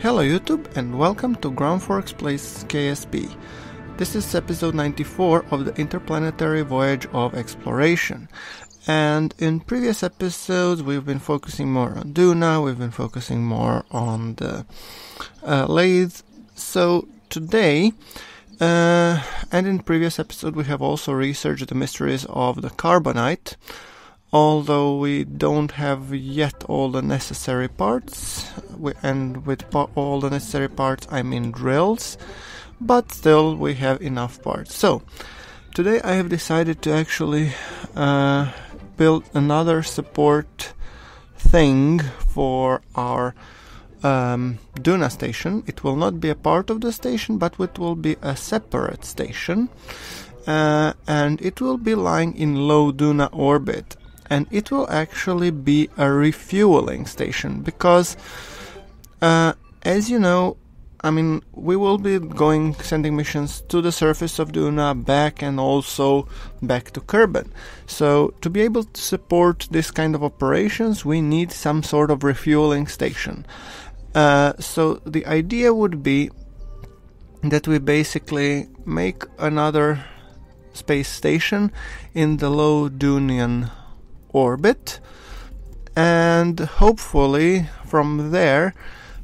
Hello YouTube and welcome to GrunfWorks Plays KSP. This is episode 94 of the Interplanetary Voyage of Exploration. And in previous episodes we've been focusing more on Duna, we've been focusing more on the lathe. So today, and in previous episode we have also researched the mysteries of the Karbonite. Although we don't have yet all the necessary parts, and with all the necessary parts I mean drills, but still we have enough parts. So today I have decided to actually build another support thing for our Duna station. It will not be a part of the station, but it will be a separate station, and it will be lying in low Duna orbit. And it will actually be a refueling station because, as you know, I mean, we will be sending missions to the surface of Duna, back, and also back to Kerbin. So to be able to support this kind of operations, we need some sort of refueling station. So the idea would be that we basically make another space station in the low Dunian orbit, and hopefully from there,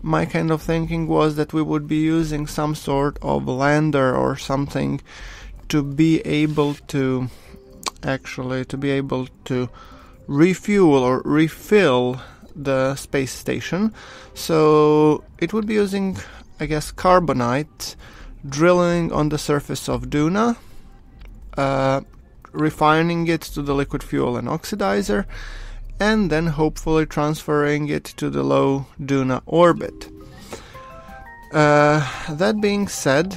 my kind of thinking was that we would be using some sort of lander or something to be able to refuel or refill the space station. So it would be using, I guess, Karbonite, drilling on the surface of Duna, refining it to the liquid fuel and oxidizer, and then hopefully transferring it to the low Duna orbit. That being said,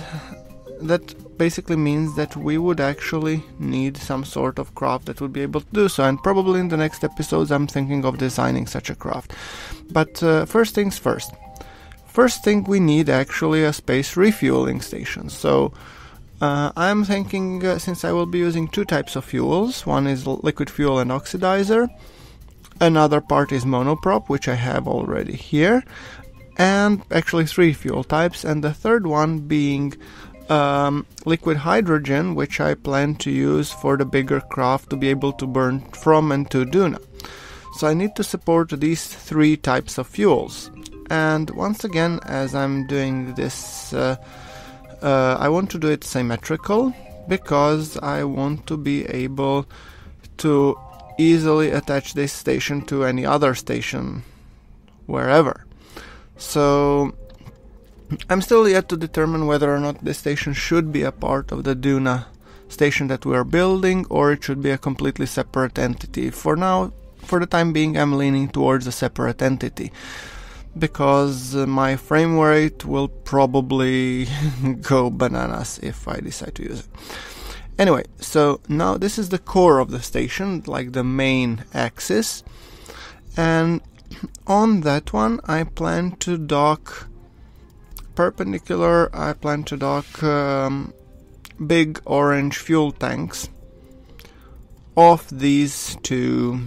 that basically means that we would actually need some sort of craft that would be able to do so, and probably in the next episodes I'm thinking of designing such a craft. But first things first. First thing we need actually a space refueling station. So I'm thinking, since I will be using two types of fuels, one is liquid fuel and oxidizer, another part is monoprop, which I have already here, and actually three fuel types, and the third one being liquid hydrogen, which I plan to use for the bigger craft to be able to burn from and to Duna. So I need to support these three types of fuels. And once again, as I'm doing this, I want to do it symmetrical because I want to be able to easily attach this station to any other station wherever. So I'm still yet to determine whether or not this station should be a part of the Duna station that we are building, or it should be a completely separate entity. For now, for the time being, I'm leaning towards a separate entity, because my frame rate will probably go bananas if I decide to use it. Anyway, so now this is the core of the station, like the main axis, and on that one I plan to dock perpendicular, I plan to dock big orange fuel tanks off these two,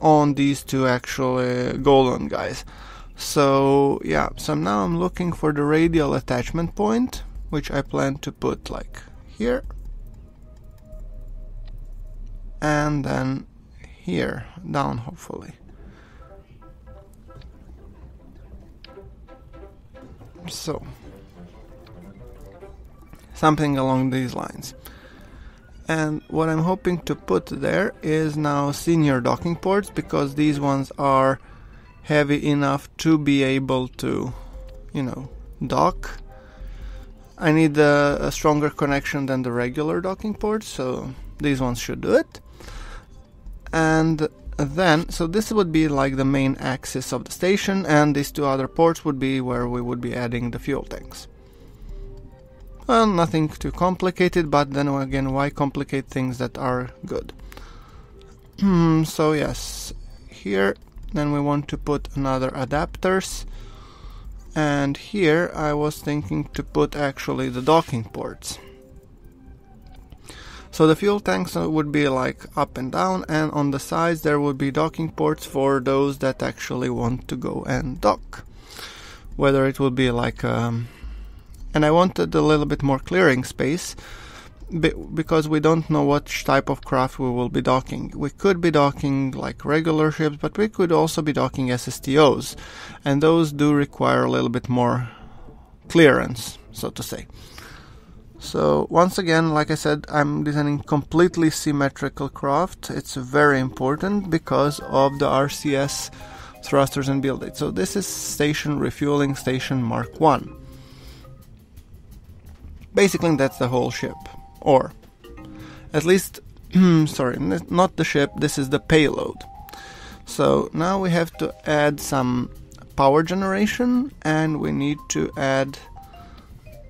on these two actually golden guys. So yeah, so now I'm looking for the radial attachment point, which I plan to put like here, and then here, down hopefully. So, something along these lines. And what I'm hoping to put there is now senior docking ports, because these ones are heavy enough to be able to, you know, dock. I need a stronger connection than the regular docking ports, so these ones should do it. And then, so this would be like the main axis of the station, and these two other ports would be where we would be adding the fuel tanks. Well, nothing too complicated, but then again, why complicate things that are good? So yes, here. Then we want to put another adapters, and here I was thinking to put actually the docking ports. So the fuel tanks would be like up and down, and on the sides there would be docking ports for those that actually want to go and dock. whether it will be like... and I wanted a little bit more clearing space, because we don't know what type of craft we will be docking. We could be docking like regular ships, but we could also be docking SSTOs, and those do require a little bit more clearance, so to say. So once again, like I said, I'm designing completely symmetrical craft. It's very important because of the RCS thrusters and build it. So this is station refueling station Mark 1. Basically that's the whole ship, or at least sorry, not the ship, this is the payload. So now we have to add some power generation, and we need to add,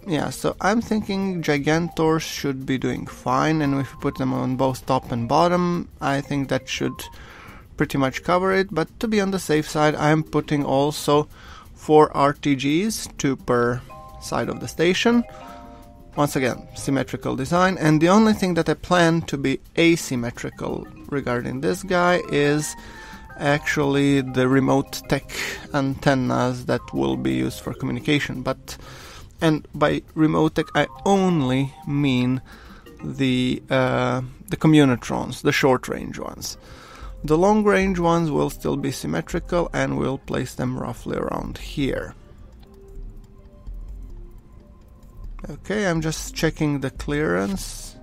yeah, so I'm thinking Gigantors should be doing fine, and if we put them on both top and bottom, I think that should pretty much cover it. But to be on the safe side, I'm putting also 4 RTGs, 2 per side of the station. Once again, symmetrical design, and the only thing that I plan to be asymmetrical regarding this guy is actually the remote tech antennas that will be used for communication. But and by remote tech I only mean the communitrons, the short range ones. The long range ones will still be symmetrical, and we'll place them roughly around here. Okay, I'm just checking the clearance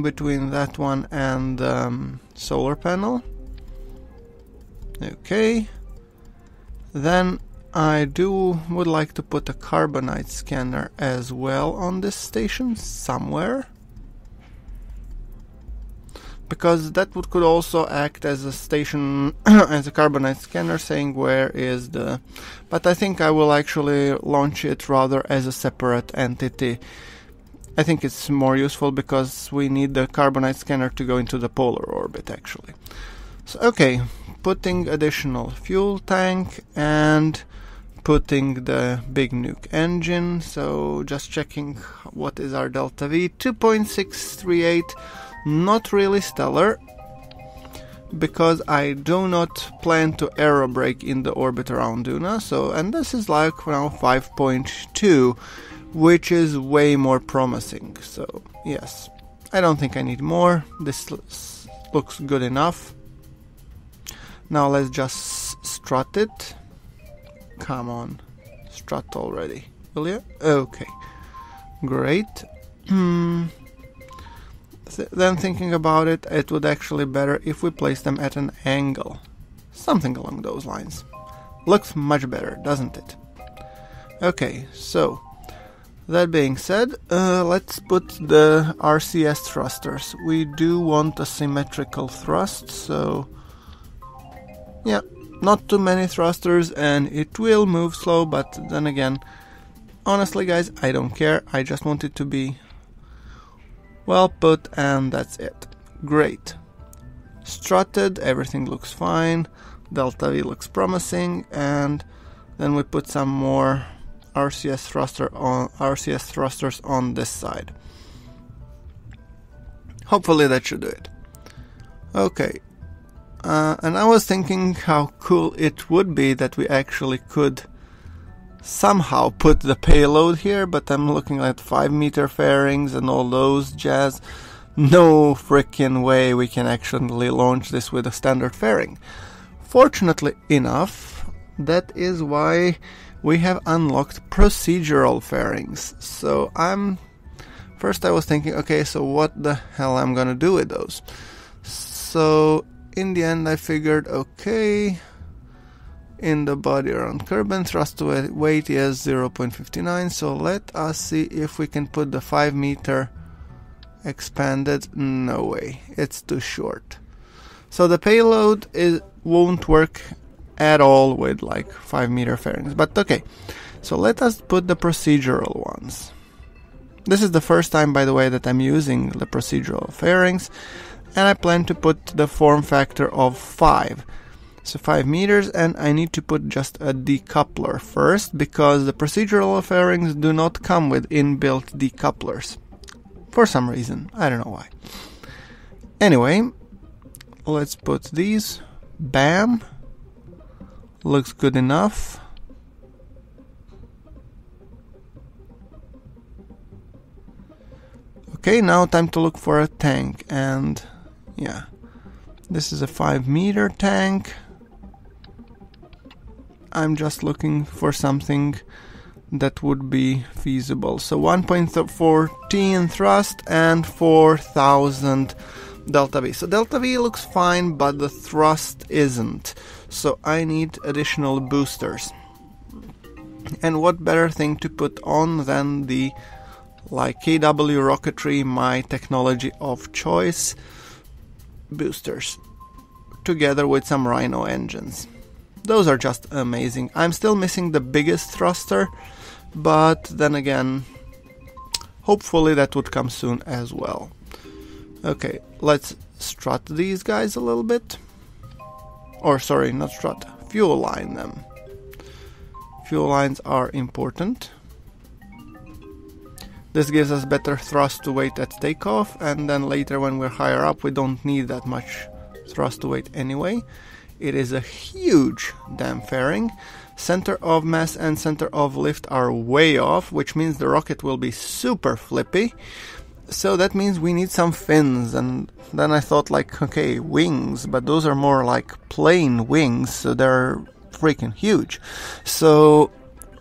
between that one and the solar panel. Okay, then I would like to put a Karbonite scanner as well on this station somewhere, because that could also act as a station as a Karbonite scanner, saying where is the... But I think I will actually launch it rather as a separate entity. I think it's more useful because we need the Karbonite scanner to go into the polar orbit actually. So okay, putting additional fuel tank and putting the big nuke engine. So just checking what is our delta V, 2.638, not really stellar, because I do not plan to aerobrake in the orbit around Duna. So, and this is like now 5.2, which is way more promising. So yes, I don't think I need more. This looks good enough. Now let's just strut it. Come on, strut already, will you? Okay, great. Then thinking about it, it would actually better if we place them at an angle, something along those lines. Looks much better, doesn't it? Okay, so that being said, let's put the RCS thrusters. We do want a symmetrical thrust, so yeah, not too many thrusters, and it will move slow, but then again, honestly guys, I don't care. I just want it to be well put, and that's it. Great. Strutted, everything looks fine, delta V looks promising, and then we put some more RCS thrusters on this side. Hopefully that should do it. Okay. And I was thinking how cool it would be that we actually could somehow put the payload here, but I'm looking at 5-meter fairings and all those jazz. No freaking way we can actually launch this with a standard fairing. Fortunately enough, that is why we have unlocked procedural fairings. So first I was thinking, okay, so what the hell I'm gonna do with those? So in the end I figured, okay, in the body around Kerbin, thrust to weight is 0.59, so let us see if we can put the 5-meter expanded. No way, it's too short. So the payload won't work at all with like 5-meter fairings, but okay. So let us put the procedural ones. This is the first time, by the way, that I'm using the procedural fairings, and I plan to put the form factor of 5. So 5 meters, and I need to put just a decoupler first, because the procedural fairings do not come with inbuilt decouplers. For some reason, I don't know why. Anyway, let's put these. Bam. Looks good enough. Okay, now time to look for a tank, and yeah, this is a 5-meter tank. I'm just looking for something that would be feasible. So 1.14 thrust and 4,000 delta V. So delta V looks fine, but the thrust isn't. So I need additional boosters. And what better thing to put on than the, like KW Rocketry, my technology of choice, boosters, together with some Rhino engines. Those are just amazing. I'm still missing the biggest thruster, but then again, hopefully that would come soon as well. Okay, let's strut these guys a little bit. Or sorry, not strut, fuel line them. Fuel lines are important. This gives us better thrust to weight at takeoff, and then later when we're higher up we don't need that much thrust to weight anyway. It is a huge damn fairing. Center of mass and center of lift are way off, which means the rocket will be super flippy. So that means we need some fins, and then I thought like, okay, wings, but those are more like plane wings, so they're freaking huge. So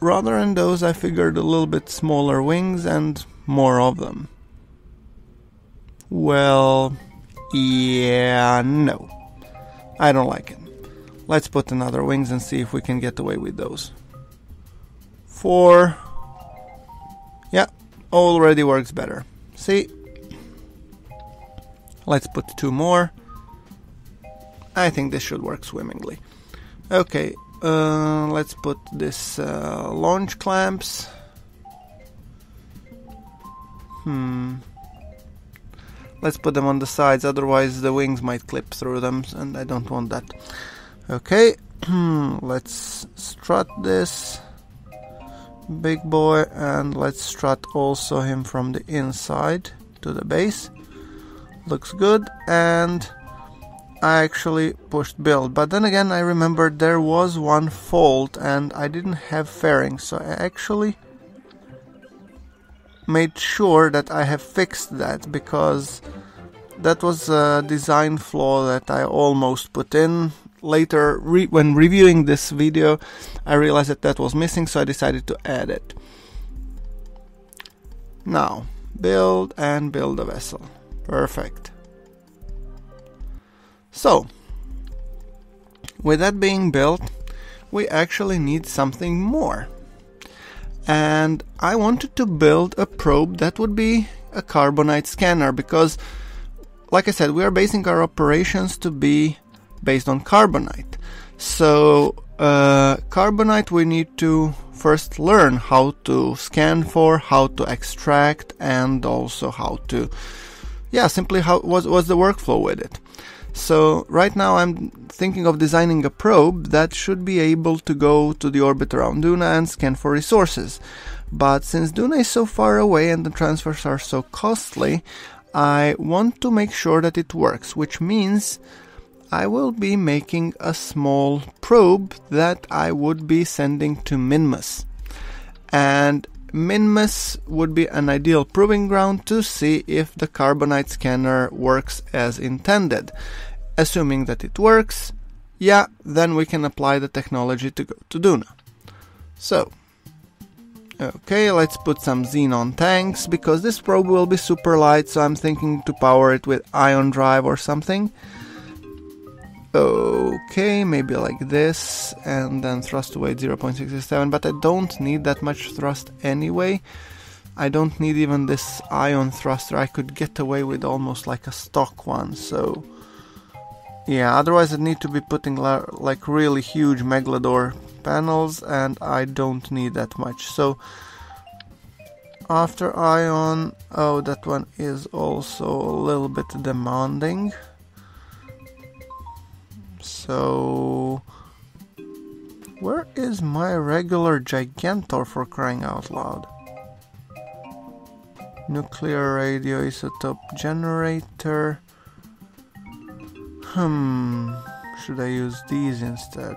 rather than those, I figured a little bit smaller wings and more of them. Well, yeah, no. I don't like it. Let's put another wings and see if we can get away with those. 4. Yeah, already works better. See? Let's put 2 more. I think this should work swimmingly. Okay, let's put this launch clamps. Let's put them on the sides, otherwise the wings might clip through them, and I don't want that. Okay, let's strut this big boy, and let's strut also him from the inside to the base. Looks good, and I actually pushed build, but then again I remembered there was one fault and I didn't have fairings, so I actually made sure that I have fixed that, because that was a design flaw that I almost put in. Later, when reviewing this video, I realized that that was missing, so I decided to add it. Now, build and build a vessel. Perfect. So, with that being built, we actually need something more. And I wanted to build a probe that would be a Karbonite scanner, because, like I said, we are basing our operations to be based on Karbonite. So Karbonite we need to first learn how to scan for, how to extract, and also how to, yeah, simply how was the workflow with it. So right now I'm thinking of designing a probe that should be able to go to the orbit around Duna and scan for resources. But since Duna is so far away and the transfers are so costly, I want to make sure that it works, which means I will be making a small probe that I would be sending to Minmus. And Minmus would be an ideal proving ground to see if the Karbonite scanner works as intended. Assuming that it works, yeah, then we can apply the technology to go to Duna. So, okay, let's put some xenon tanks, because this probe will be super light, so I'm thinking to power it with ion drive or something. Okay, maybe like this, and then thrust to weight 0.67, but I don't need that much thrust anyway. I don't need even this ion thruster. I could get away with almost like a stock one, so yeah, otherwise I'd need to be putting like really huge Megalodor panels, and I don't need that much. So after ion, oh, that one is also a little bit demanding. So, where is my regular Gigantor, for crying out loud? Nuclear radioisotope generator. Should I use these instead?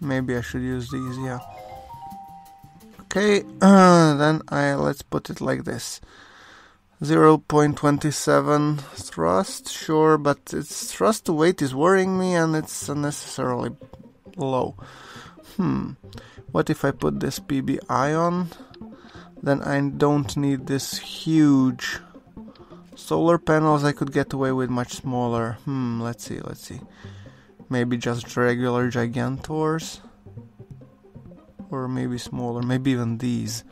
Maybe I should use these, yeah. Okay, then let's put it like this. 0.27 thrust, sure, but its thrust to weight is worrying me and it's unnecessarily low. What if I put this PBI on? Then I don't need this huge solar panels. I could get away with much smaller. Let's see. Maybe just regular Gigantors. Or maybe smaller, maybe even these.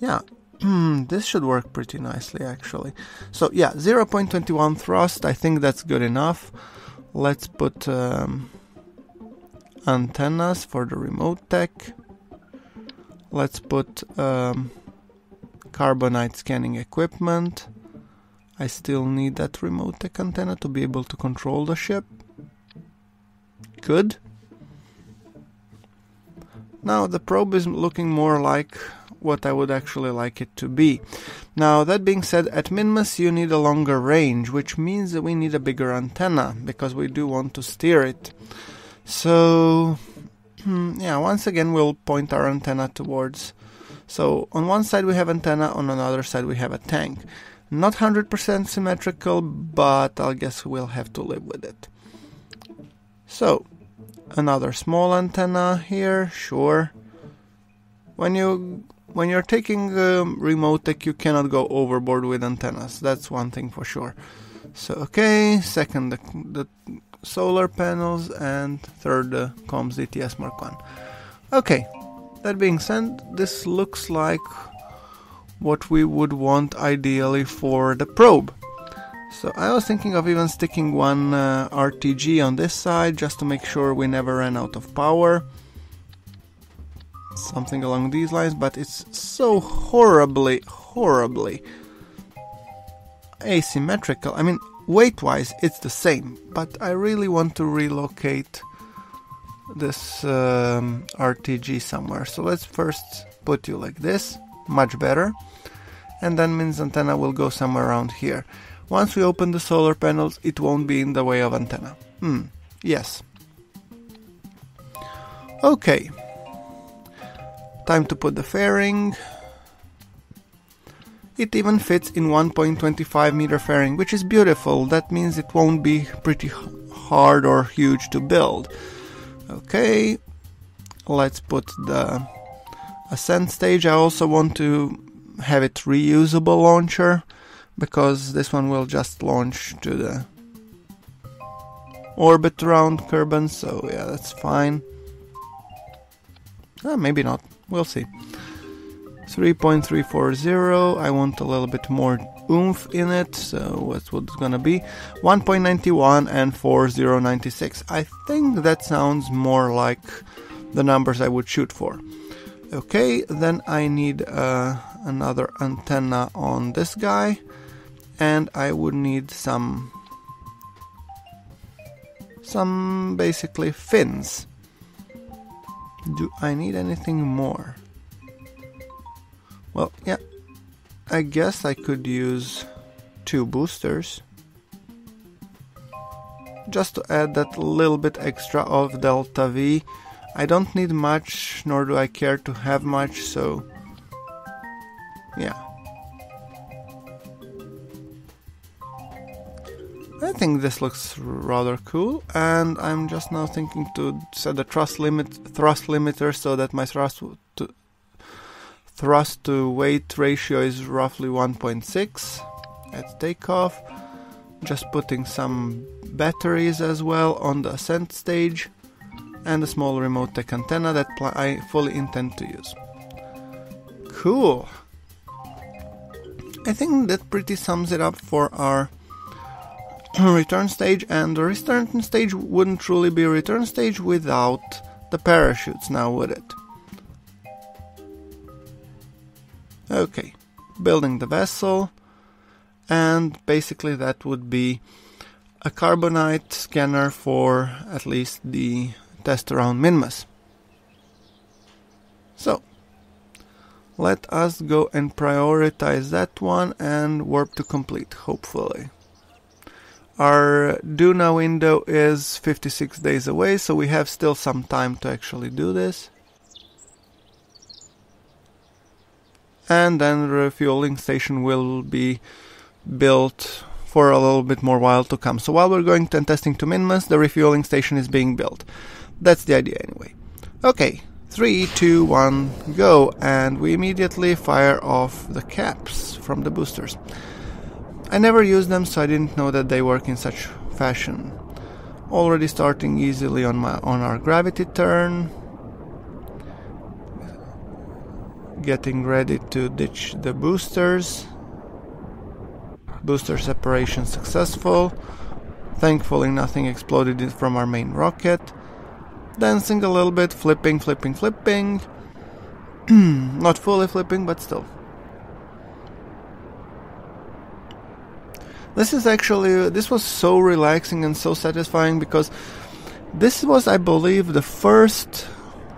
Yeah, this should work pretty nicely actually. So yeah, 0.21 thrust, I think that's good enough. Let's put antennas for the Remotech. Let's put Karbonite scanning equipment. I still need that Remotech antenna to be able to control the ship. Good. Now the probe is looking more like what I would actually like it to be. Now that being said, at Minmus you need a longer range, which means that we need a bigger antenna, because we do want to steer it. So yeah, once again we'll point our antenna towards. So on one side we have antenna, on another side we have a tank. Not 100% symmetrical, but I guess we'll have to live with it. So, another small antenna here, sure. When you're taking Remotech, you cannot go overboard with antennas. That's one thing for sure. So, okay, second the solar panels, and third the comms DTS Mark 1. Okay, that being said, this looks like what we would want ideally for the probe. So I was thinking of even sticking one RTG on this side, just to make sure we never ran out of power. Something along these lines, but it's so horribly asymmetrical. I mean, weight-wise, it's the same, but I really want to relocate this RTG somewhere. So let's first put you like this, much better. And then Min's antenna will go somewhere around here. Once we open the solar panels, it won't be in the way of antenna. Yes. Okay. Time to put the fairing. It even fits in 1.25 meter fairing, which is beautiful. That means it won't be pretty hard or huge to build. Okay. Let's put the ascent stage. I also want to have it reusable launcher, because this one will just launch to the orbit around Kerbin, so yeah, that's fine. Maybe not, we'll see. 3.340, I want a little bit more oomph in it, so that's what it's gonna be. 1.91 and 4096, I think that sounds more like the numbers I would shoot for. Okay, then I need another antenna on this guy. And I would need some basically fins. Do I need anything more? Well, yeah, I guess I could use two boosters just to add that little bit extra of delta V. I don't need much, nor do I care to have much, so yeah. I think this looks rather cool, and I'm just now thinking to set the thrust limiter so that my thrust to weight ratio is roughly 1.6 at takeoff. Just putting some batteries as well on the ascent stage, and a small Remotech antenna that I fully intend to use. Cool. I think that pretty sums it up for our return stage, and the return stage wouldn't truly be a return stage without the parachutes now, would it? Okay, building the vessel, and basically that would be a Karbonite scanner for at least the test around Minmus. So let us go and prioritize that one and warp to complete, hopefully. Our Duna window is 56 days away, so we have still some time to actually do this. and then the refueling station will be built for a little bit more while to come. So while we're going and testing to Minmus, the refueling station is being built. That's the idea anyway. Okay, 3, 2, 1, go, and we immediately fire off the caps from the boosters. I never used them, so I didn't know that they work in such fashion. Already starting easily on our gravity turn. Getting ready to ditch the boosters. Booster separation successful. Thankfully nothing exploded from our main rocket. Dancing a little bit, flipping. Not fully flipping, but still. This is actually, this was so relaxing and so satisfying because this was, I believe, the first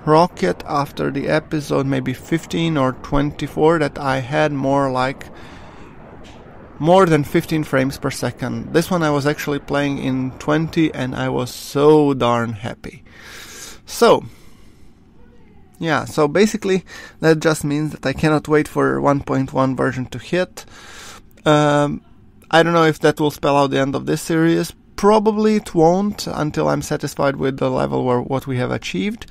rocket after the episode maybe 15 or 24 that I had more than 15 frames per second. This one I was actually playing in 20 and I was so darn happy. So, yeah, so basically that just means that I cannot wait for 1.1 version to hit. I don't know if that will spell out the end of this series. Probably it won't until I'm satisfied with the level where what we have achieved.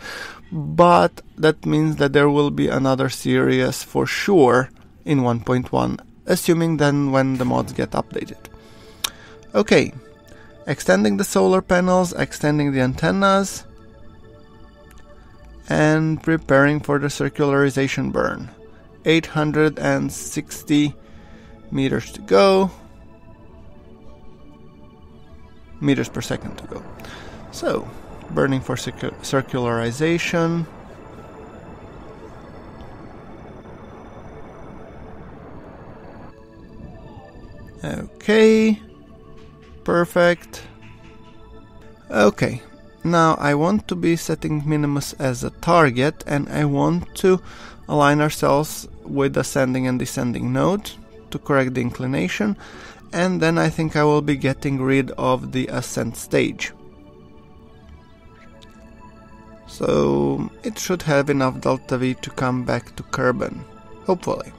But that means that there will be another series for sure in 1.1, assuming then when the mods get updated. Okay, extending the solar panels, extending the antennas, and preparing for the circularization burn. 860 meters to go. Meters per second to go. So, burning for circularization. Okay, perfect. Okay, now I want to be setting Minmus as a target, and I want to align ourselves with the ascending and descending node to correct the inclination. And then I think I will be getting rid of the ascent stage. So it should have enough delta V to come back to Kerbin, hopefully.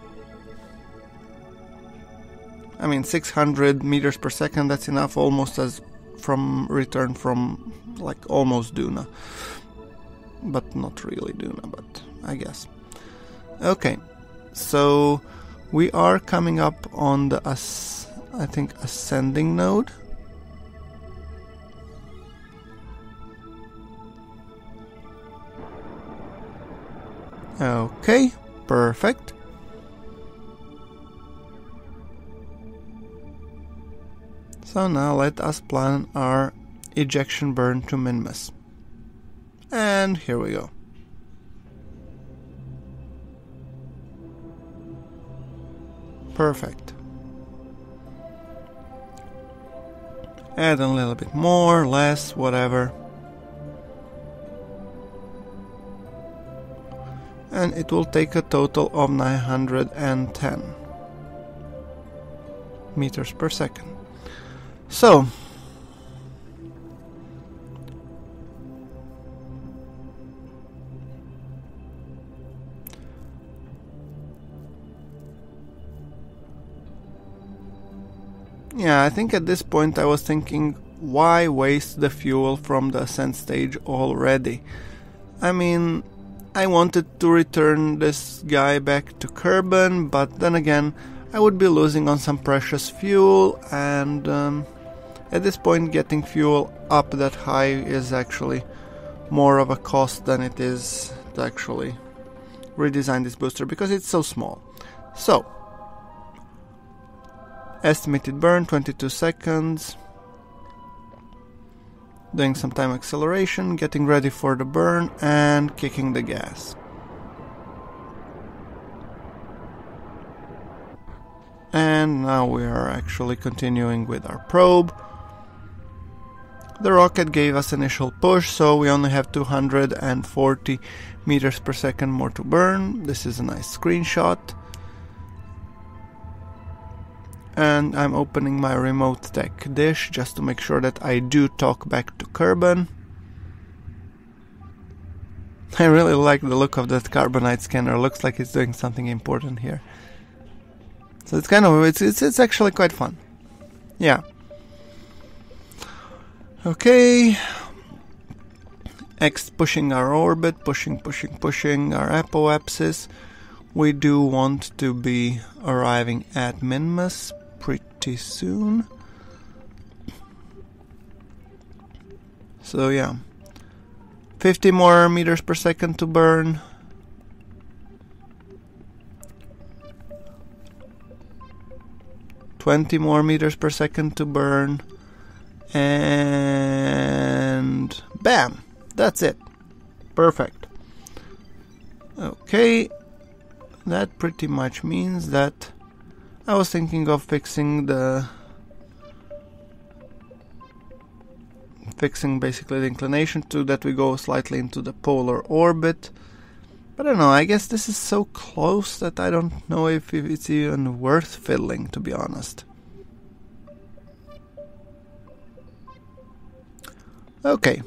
I mean 600 meters per second, that's enough almost as from return from like almost Duna. But not really Duna, but I guess. Okay, so we are coming up on the ascending node. Okay, perfect. So now let us plan our ejection burn to Minmus. And here we go. Perfect. Add a little bit more, less, whatever. And it will take a total of 910 meters per second. So, yeah, I think at this point I was thinking, why waste the fuel from the ascent stage already? I mean, I wanted to return this guy back to Kerbin, but then again, I would be losing on some precious fuel, and at this point getting fuel up that high is actually more of a cost than it is to actually redesign this booster, because it's so small. So, estimated burn 22 seconds, doing some time acceleration, getting ready for the burn and kicking the gas. And now we are actually continuing with our probe. The rocket gave us initial push, so we only have 240 meters per second more to burn. This is a nice screenshot. And I'm opening my Remotech dish just to make sure that I do talk back to Kerbin. I really like the look of that Karbonite scanner. Looks like it's doing something important here. So it's kind of it's actually quite fun. Yeah. Okay. X pushing our orbit, pushing our apoapsis. We do want to be arriving at Minmus pretty soon. So yeah, 50 more meters per second to burn. . 20 more meters per second to burn, and bam, that's it. Perfect. Okay, that pretty much means that I was thinking of fixing basically the inclination to that we go slightly into the polar orbit, but I don't know, I guess this is so close that I don't know if it's even worth fiddling, to be honest. Okay,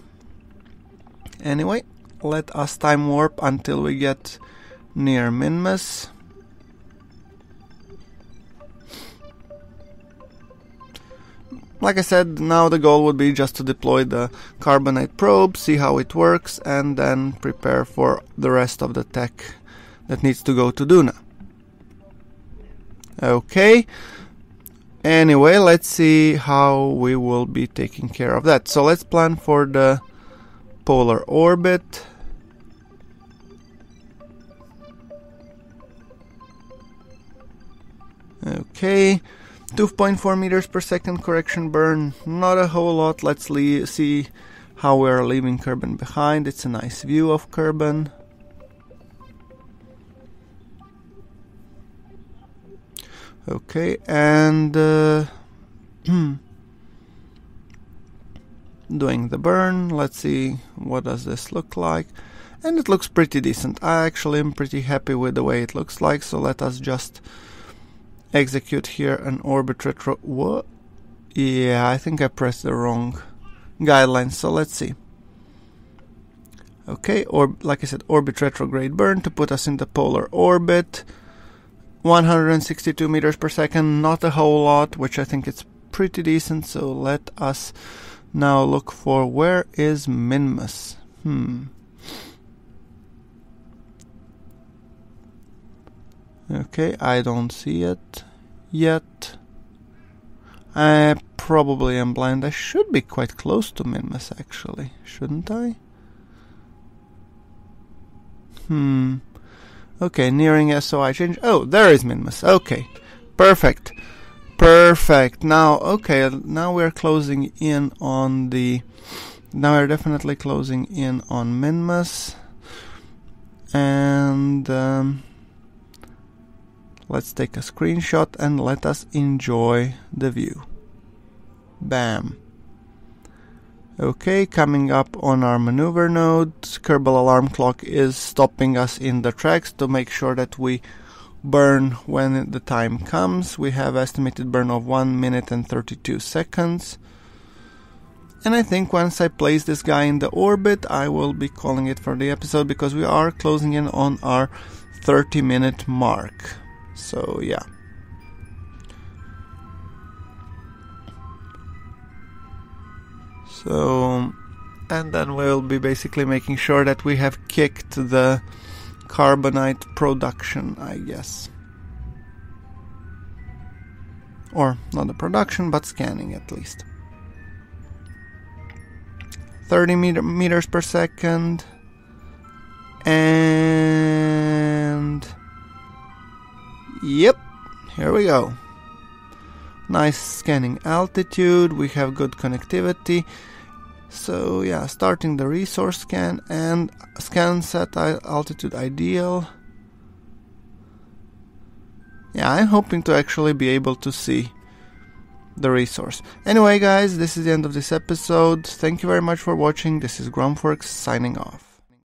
anyway, let us time warp until we get near Minmus. Like I said, now the goal would be just to deploy the Karbonite probe, see how it works, and then prepare for the rest of the tech that needs to go to Duna. Okay. Anyway, let's see how we will be taking care of that. So let's plan for the polar orbit. Okay. 2.4 meters per second correction burn, not a whole lot. Let's see how we are leaving Kerbin behind. It's a nice view of Kerbin. Okay, and doing the burn. Let's see what does this look like, and it looks pretty decent. I actually am pretty happy with the way it looks like. So let us just execute here an orbit retro. What? Yeah, I think I pressed the wrong guidelines, so let's see. Okay, or like I said, orbit retrograde burn to put us in the polar orbit. 162 meters per second, not a whole lot, which I think it's pretty decent. So let us now look for where is Minmus. Okay, I don't see it yet. I probably am blind. I should be quite close to Minmus, actually, shouldn't I? Okay, nearing SOI change. Oh, there is Minmus. Okay, perfect. Perfect. Now, okay, now we're closing in on the... Now we're definitely closing in on Minmus. And... let's take a screenshot and let us enjoy the view. Bam. Okay, coming up on our maneuver node, Kerbal alarm clock is stopping us in the tracks to make sure that we burn when the time comes. We have estimated burn of 1 minute and 32 seconds. And I think once I place this guy in the orbit, I will be calling it for the episode, because we are closing in on our 30-minute mark. So yeah. So, and then we'll be basically making sure that we have kicked the Karbonite production, I guess. Or not the production, but scanning at least. 30 meters per second. And... yep, here we go. Nice scanning altitude, we have good connectivity. So yeah, starting the resource scan and scan set altitude ideal. Yeah, I'm hoping to actually be able to see the resource. Anyway guys, this is the end of this episode. Thank you very much for watching. This is GrunfWorks signing off.